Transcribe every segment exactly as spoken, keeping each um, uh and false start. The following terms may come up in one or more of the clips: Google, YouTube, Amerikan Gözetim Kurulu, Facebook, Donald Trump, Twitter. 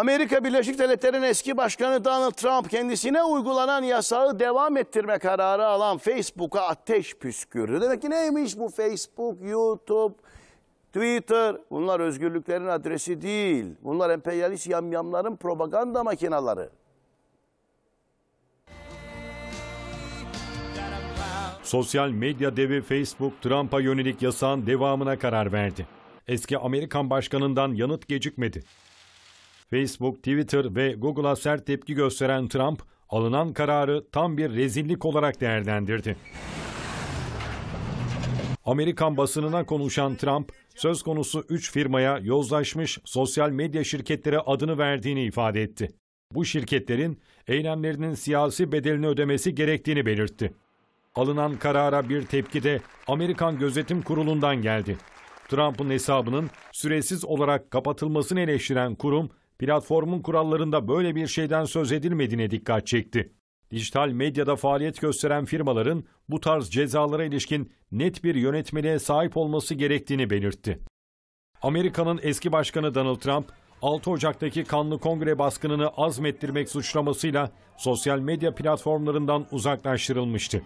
Amerika Birleşik Devletleri'nin eski başkanı Donald Trump kendisine uygulanan yasağı devam ettirme kararı alan Facebook'a ateş püskürdü. Demek ki neymiş bu Facebook, YouTube, Twitter? Bunlar özgürlüklerin adresi değil. Bunlar emperyalist yamyamların propaganda makinaları. Sosyal medya devi Facebook, Trump'a yönelik yasağın devamına karar verdi. Eski Amerikan başkanından yanıt gecikmedi. Facebook, Twitter ve Google'a sert tepki gösteren Trump, alınan kararı tam bir rezillik olarak değerlendirdi. Amerikan basınına konuşan Trump, söz konusu üç firmaya yozlaşmış sosyal medya şirketleri adını verdiğini ifade etti. Bu şirketlerin eylemlerinin siyasi bedelini ödemesi gerektiğini belirtti. Alınan karara bir tepki de Amerikan Gözetim Kurulu'ndan geldi. Trump'ın hesabının süresiz olarak kapatılmasını eleştiren kurum, platformun kurallarında böyle bir şeyden söz edilmediğine dikkat çekti. Dijital medyada faaliyet gösteren firmaların bu tarz cezalara ilişkin net bir yönetmeliğe sahip olması gerektiğini belirtti. Amerika'nın eski başkanı Donald Trump, altı Ocak'taki kanlı kongre baskınını azmettirmek suçlamasıyla sosyal medya platformlarından uzaklaştırılmıştı.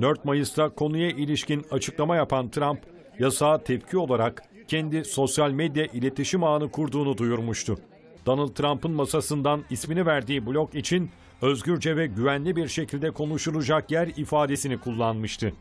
dört Mayıs'ta konuya ilişkin açıklama yapan Trump, yasağa tepki olarak kendi sosyal medya iletişim ağını kurduğunu duyurmuştu. Donald Trump'ın masasından ismini verdiği blog için özgürce ve güvenli bir şekilde konuşulacak yer ifadesini kullanmıştı.